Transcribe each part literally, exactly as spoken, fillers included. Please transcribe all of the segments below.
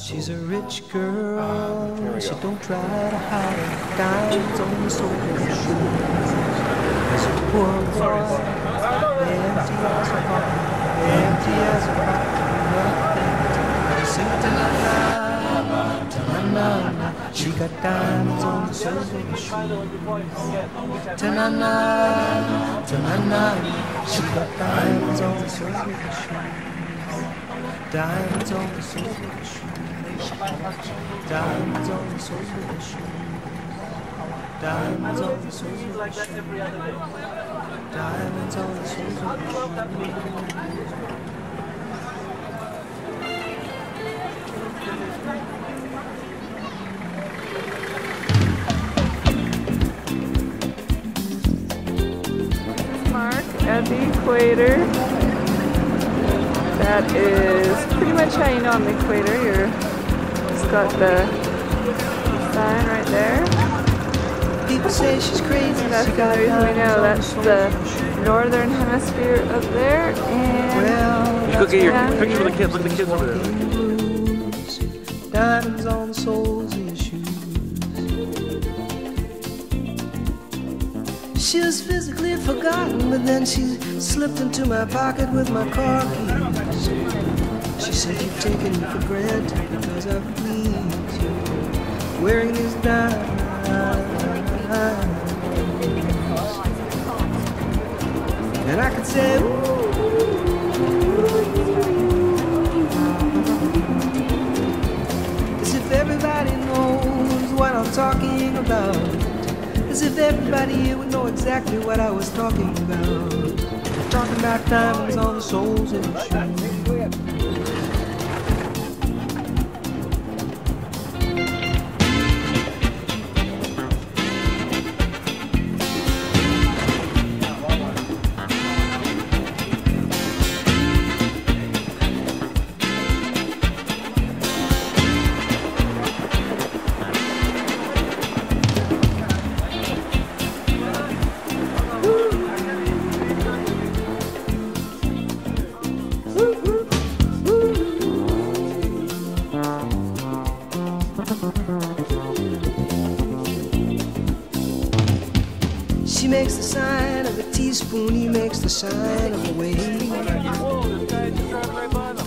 She's a rich girl, she don't try to hide, diamonds on the soul of her shoes. She's a poor girl, empty as a heart, empty as a heart, nothing to sing tonight. She got diamonds on the soles of her shoes. Ta-na-na, ta-na-na. She got diamonds on the soles of her shoes. Diamonds on the soles of her shoes. Diamonds on the soles of her shoes. Diamonds on the soles of her shoes. Diamonds on the soles of her shoes. At the equator, that is pretty much how you know on the equator. You're, it's got the sign right there. People say she's crazy. That's the only reason we know. That's the northern hemisphere up there. And you go get your picture with the kids. Look at the kids over there. Diamonds on the soles of your shoes. She was physically forgotten, but then she slipped into my pocket with my car keys. She said, "You've taken me for granted because I please you. Wearing these diamonds." And I could say, ooh, as if everybody knows what I'm talking about. As if everybody here would know exactly what I was talking about. Talking about diamonds on the soles of your sign of the wave.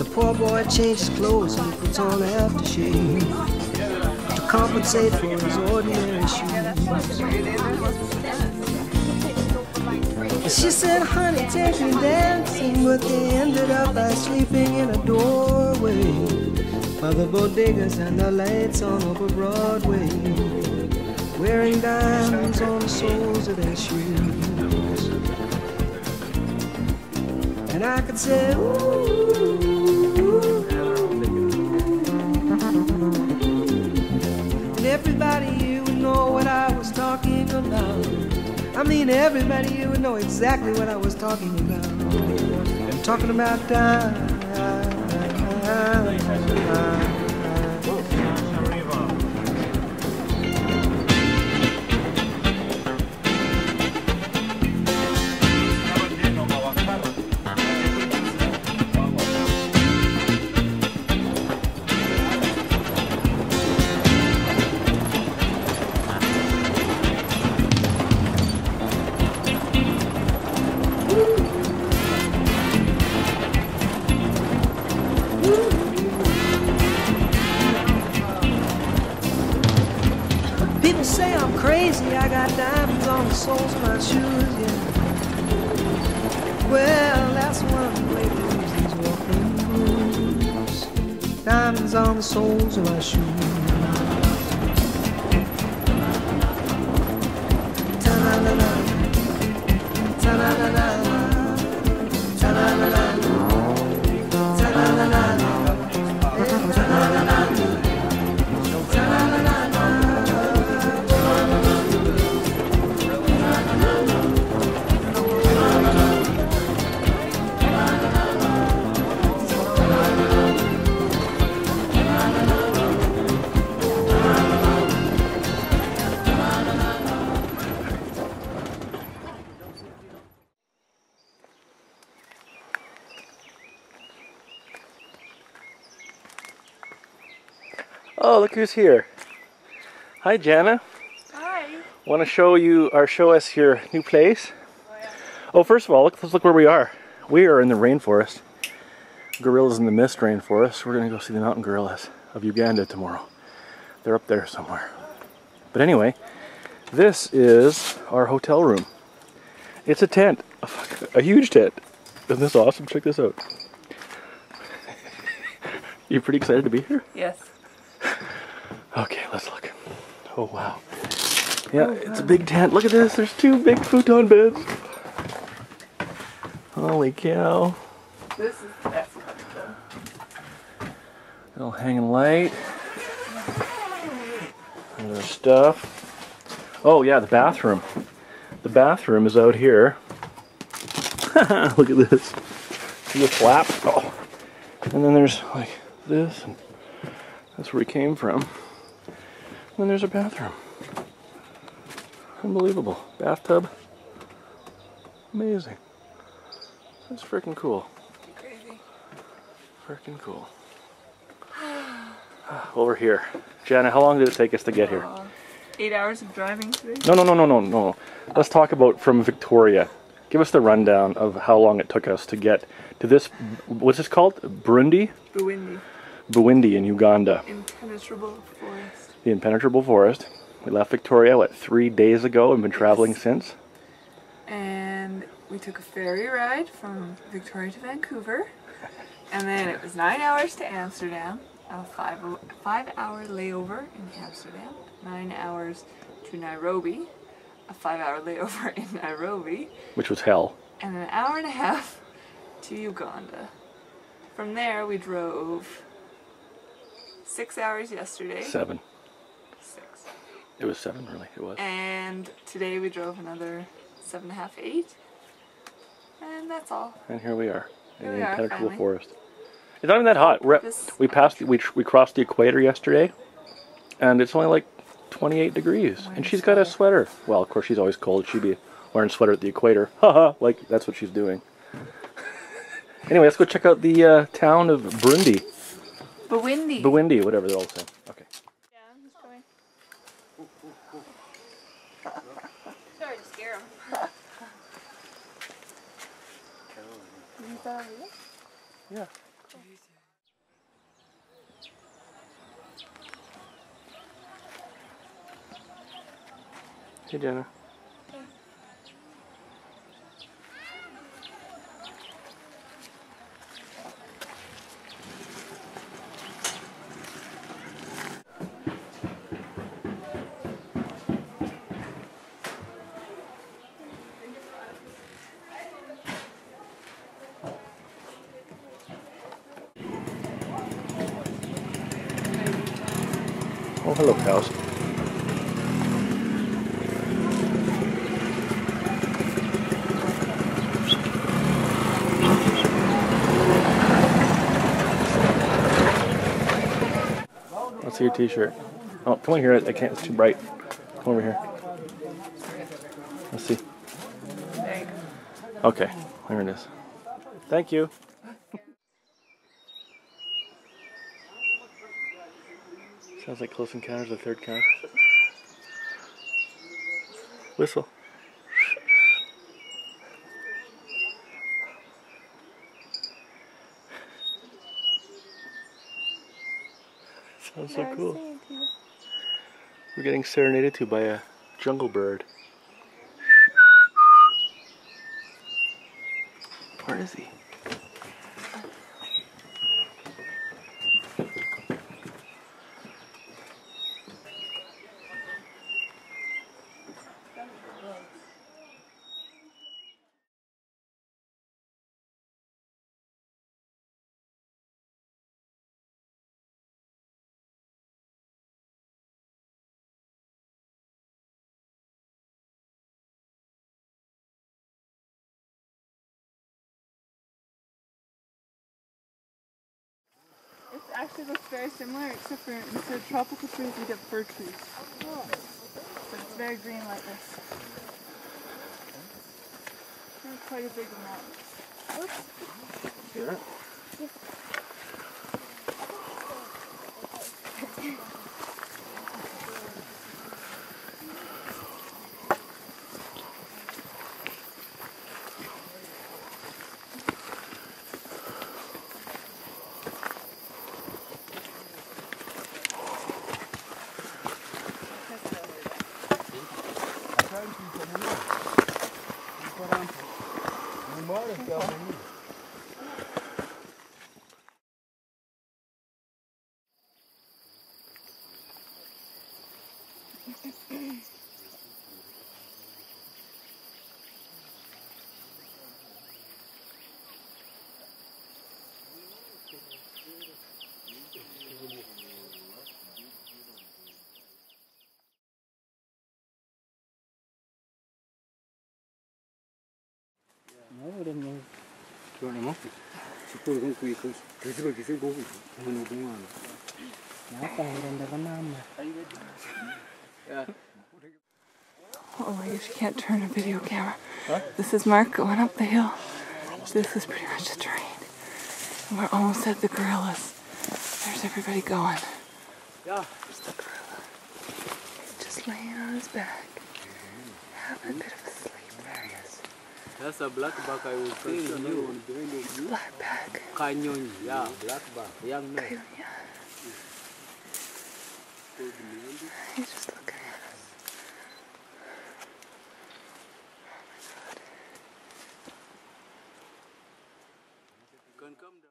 The poor boy changes clothes and puts on aftershave to compensate for his ordinary shoes. She said, "Honey, take me dancing," but they ended up by sleeping in a doorway by the bodegas and the lights on over Broadway, wearing diamonds on the soles of their shoes. And I could say, ooh, ooh, and everybody here would know what I was talking about. I mean, everybody here would know exactly what I was talking about. I'm talking about time. Soles of my shoes. Ta-na-na-na, ta-na-na-na, ta-na-na-na, ta-na-na-na, ta-na-na-na, Oh, look who's here. Hi, Jana. Hi. Want to show you, or show us your new place? Oh, yeah. Oh, first of all, look, let's look where we are. We are in the rainforest. Gorillas in the Mist rainforest. We're going to go see the mountain gorillas of Uganda tomorrow. They're up there somewhere. But anyway, this is our hotel room. It's a tent. A huge tent. Isn't this awesome? Check this out. You pretty excited to be here? Yes. Okay, let's look. Oh, wow. Yeah, oh, wow. It's a big tent. Look at this. There's two big futon beds. Holy cow. This is excellent. Little hanging light. Other stuff. Oh, yeah, the bathroom. The bathroom is out here. Look at this. See the flap? Oh. And then there's like this, and that's where we came from. And then there's a bathroom. Unbelievable. Bathtub. Amazing. That's freaking cool. Crazy. Freaking cool. Over here. Jana, how long did it take us to get here? Uh, eight hours of driving today? No, no, no, no, no, no. Let's talk about from Victoria. Give us the rundown of how long it took us to get to this, what's this called? Burundi? Bwindi. Bwindi in Uganda. Impenetrable forest. The impenetrable forest. We left Victoria, what, three days ago and been traveling yes. since? And we took a ferry ride from Victoria to Vancouver. And then it was nine hours to Amsterdam. A five, five hour layover in Amsterdam, nine hours to Nairobi, a five hour layover in Nairobi. Which was hell. And an hour and a half to Uganda. From there we drove six hours yesterday. Seven. Six. It was seven really, it was. And today we drove another seven and a half, eight. And that's all. And here we are. Here in the impenetrable forest. It's not even that hot. We're at, we passed, we we crossed the equator yesterday, and it's only like twenty-eight degrees. And she's got a sweater. Well, of course she's always cold. She'd be wearing a sweater at the equator. Haha! Like that's what she's doing. Anyway, let's go check out the uh, town of Burundi. Bwindi. Bwindi, whatever they're all saying. Okay. Yeah, I'm just going. Sorry to scare him. Yeah. Hey, Jana. Yeah. Oh, hello, cows. Your t-shirt. Oh, come on here. I can't. It's too bright. Come over here. Let's see. Okay. There it is. Thank you. Sounds like Close Encounters of the Third Kind. Whistle. That's so cool. We're getting serenaded to by a jungle bird. Where is he? Actually looks very similar, except for instead of tropical trees, we get fir trees. Oh. But it's very green like this. There's quite a big amount. Sure. Oh, I usually can't turn a video camera. Huh? This is Mark going up the hill. This is pretty much the terrain. And we're almost at the gorillas. There's everybody going. Yeah. There's the gorilla. He's just laying on his back. Having a bit of a sleep. There he is. That's a blackback I was telling you. It's blackback. Canyon, yeah, blackback. Young man. Canyon. He's just looking at us. Oh my God. You can come down.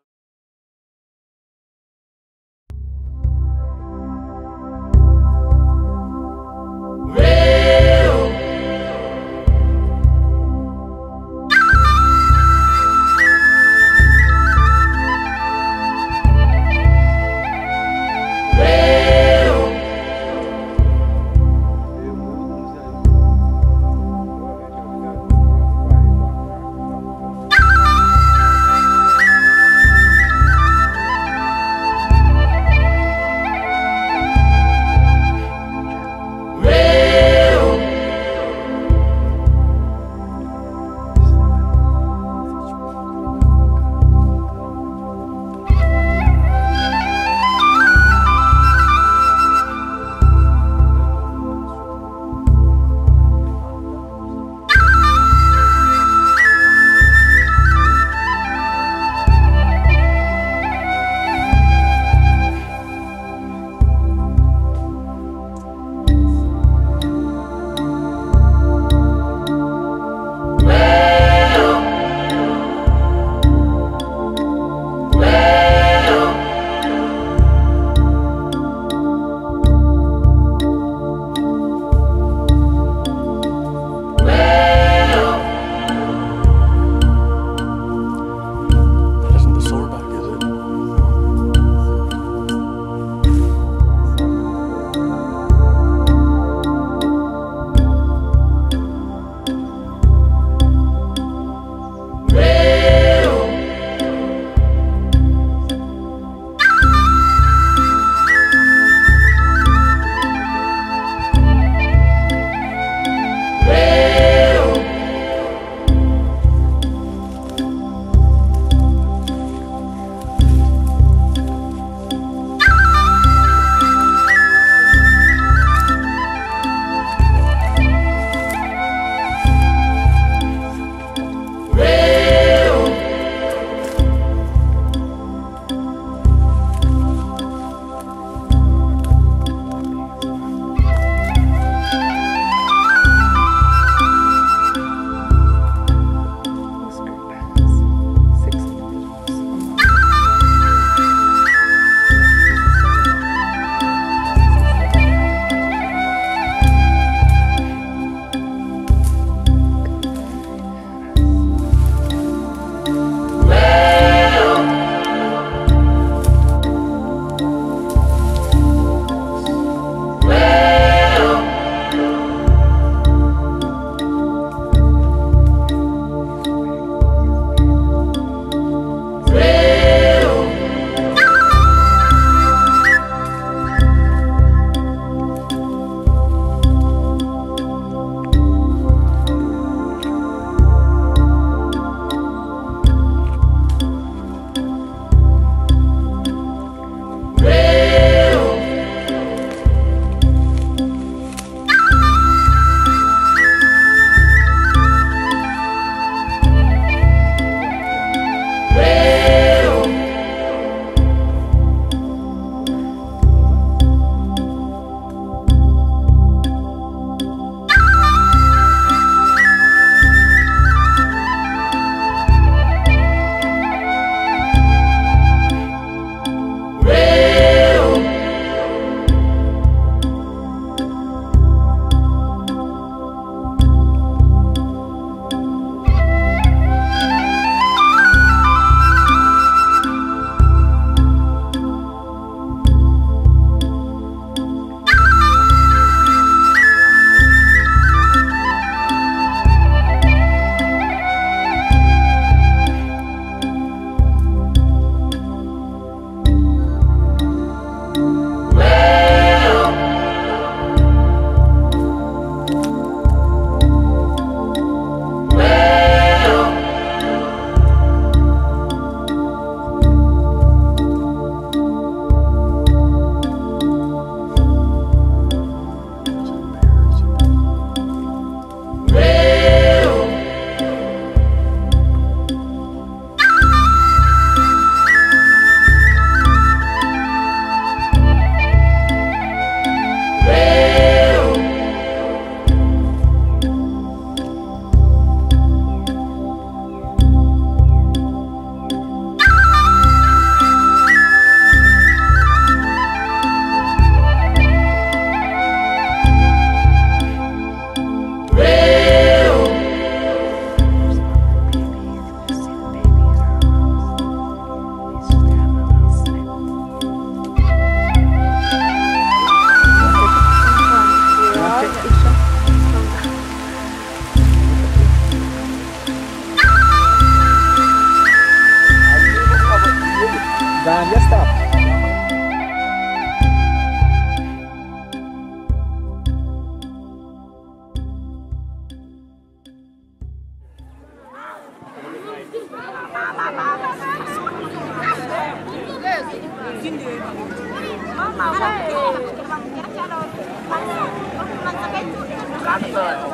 Congratulations.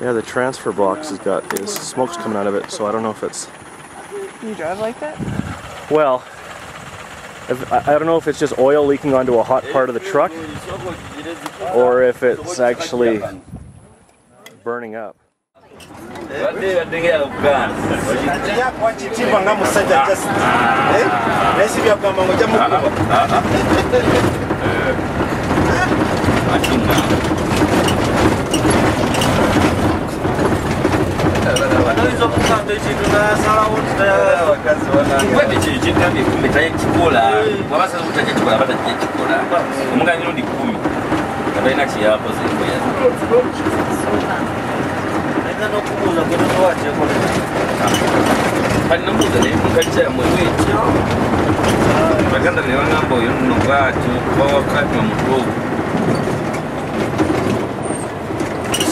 Yeah, the transfer box has got is smoke's coming out of it, so I don't know if it's. You drive like that? Well, if, I, I don't know if it's just oil leaking onto a hot part of the truck, or if it's actually burning up.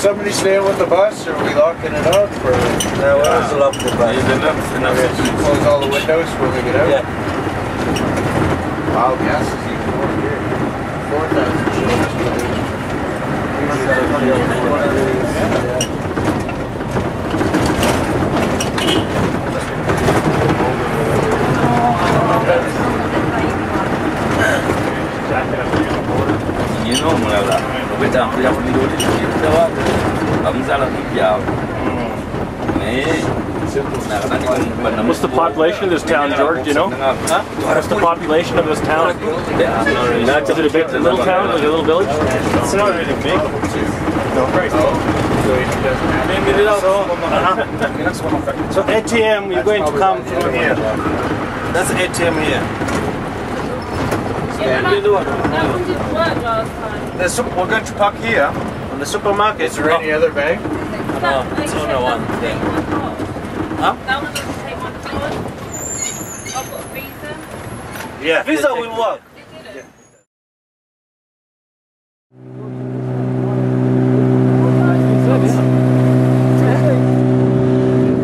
Somebody staying with the bus, or are we locking it up? Or no, I was locking the bus. You can close all the windows when we get out. Yeah. Wow, gas is even more here. Four thousand. You know, I'm going to What's the population of this town, George? Do you know? Huh? What's the population of this town? Is it a big little town, like a little village? It's not really big. No, right. So A T M, you're going to come from here. That's A T M here. Yeah. We're going to park here. In the supermarket. Is there any other bag? No, it's only one. Huh? That one doesn't take one to one. I've got a Visa. Yeah, Visa will work.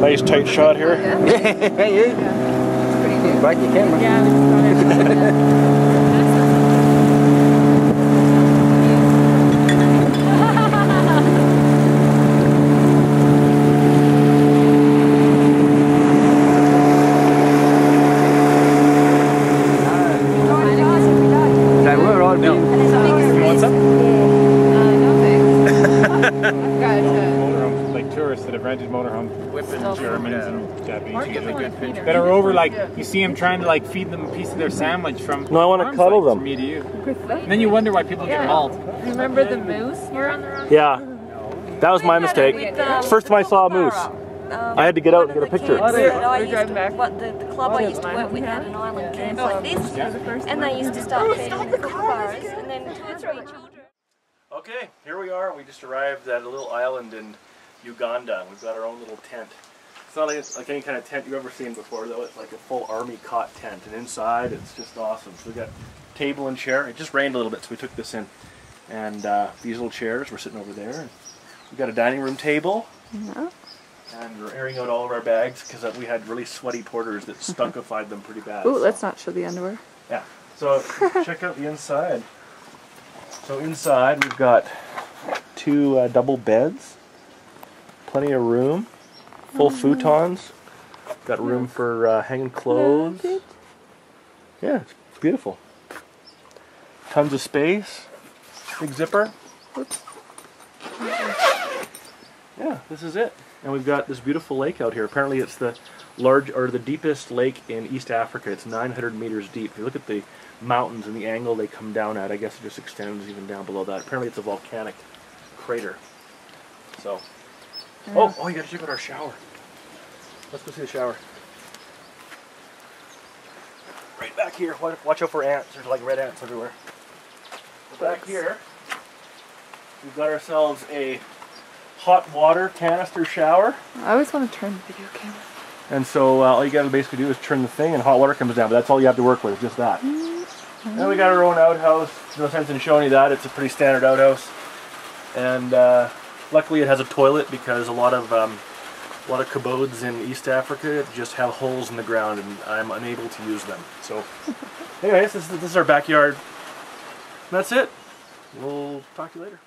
Nice tight shot here. Yeah. It's pretty good. Right, your camera. Yeah, that are over, like, you see them trying to, like, feed them a piece of their sandwich from... No, I want to cuddle them. Me to you. And then you wonder why people yeah. get mauled. Remember the moose? We're on the wrong Yeah. Side. That was my mistake. The, First time I saw a moose, um, I had to get out and get a picture. Kids, I used to, what, the, the club I used to work with had an island camp like this, and they used to start feeding the cars, and then two or three children. Okay, here we are. We just arrived at a little island in Uganda. We've got our own little tent. It's not like, it's like any kind of tent you've ever seen before, though. It's like a full army cot tent, and inside it's just awesome. So we got table and chair. It just rained a little bit, so we took this in. And uh, these little chairs were sitting over there. We got a dining room table, yeah. and we're airing out all of our bags because we had really sweaty porters that stunkified them pretty bad. Ooh, so. Let's not show the underwear. Yeah. So check out the inside. So inside we've got two uh, double beds, plenty of room. Full futons, got room for uh, hanging clothes. Yeah, it's beautiful. Tons of space, big zipper. Yeah, this is it. and we've got this beautiful lake out here. Apparently it's the large or the deepest lake in East Africa. It's nine hundred meters deep. If you look at the mountains and the angle they come down at, I guess it just extends even down below that. Apparently it's a volcanic crater. So, yeah. oh, oh, you gotta check out our shower. Let's go see the shower. Right back here. Watch out for ants. There's like red ants everywhere. Back here, we've got ourselves a hot water canister shower. I always want to turn the video camera. And so uh, all you got to basically do is turn the thing and hot water comes down, but that's all you have to work with, just that. Mm-hmm. And we got our own outhouse. No sense in showing you that. It's a pretty standard outhouse. And uh, luckily it has a toilet, because a lot of um, a lot of abodes in East Africa just have holes in the ground and I'm unable to use them. So anyways, this, this is our backyard. That's it. We'll talk to you later.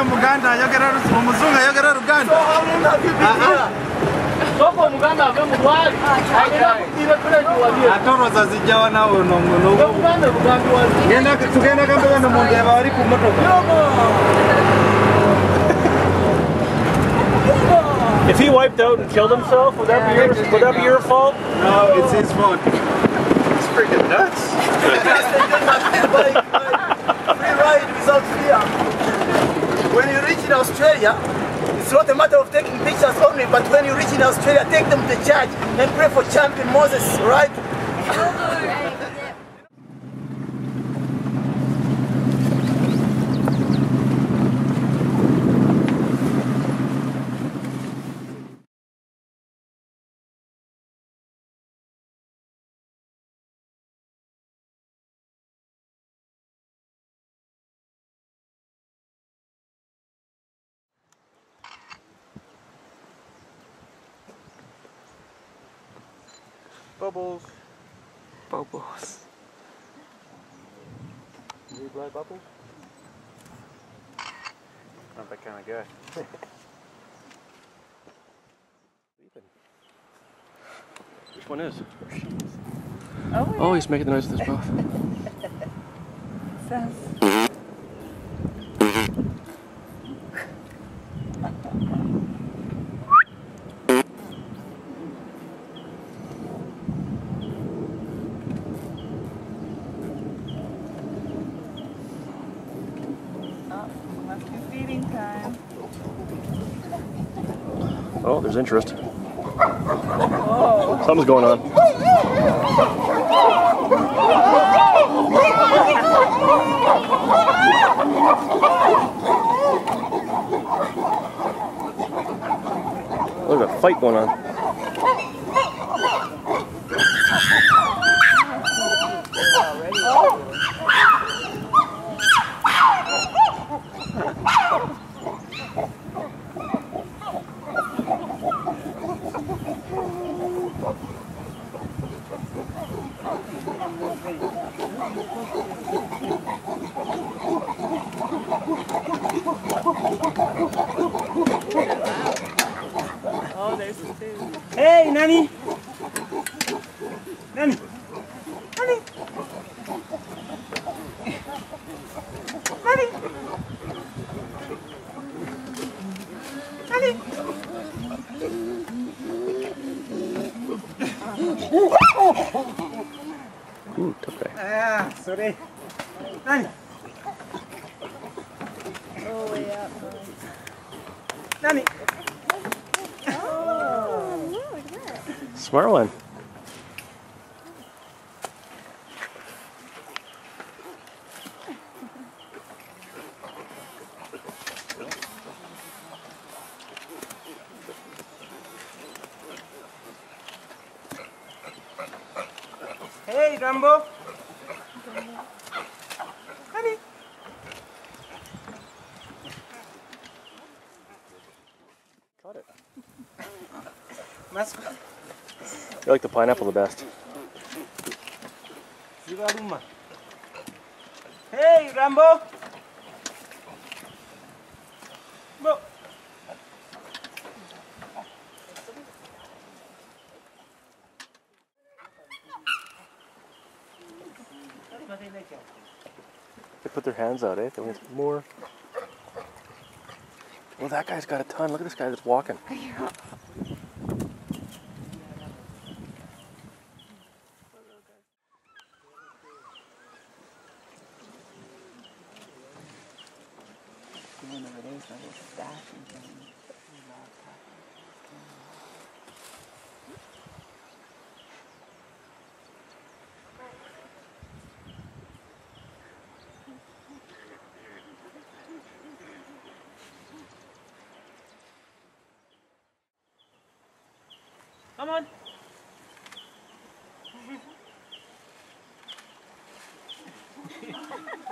Muganda, you get out of Muzunga, you get out of Uganda. I told us as a Jawana or no. If he wiped out and killed himself, would that be your, would that be your fault? No, it's his fault. It's freaking nuts. Free ride without fear. When you reach in Australia, it's not a matter of taking pictures only, but when you reach in Australia, take them to church and pray for Champion Moses, right? Bubbles. Bubbles. Do you blow bubbles? Not that kind of guy. Which one is? Oh, oh, he's making the noise of his mouth. Sounds. Oh, there's interest. Whoa. Something's going on. There's a fight going on. Hey, Nani! Nani! Nani! Nani! Nani! Ooh, tough guy. Ah, sorry. Nani! Oh, yeah. Nani! Smart one. Hey, Rambo. Caught it. Mascot. I like the pineapple the best. Hey, Rambo! Rambo. They put their hands out, eh? They want more. Well, that guy's got a ton. Look at this guy that's walking. Come on.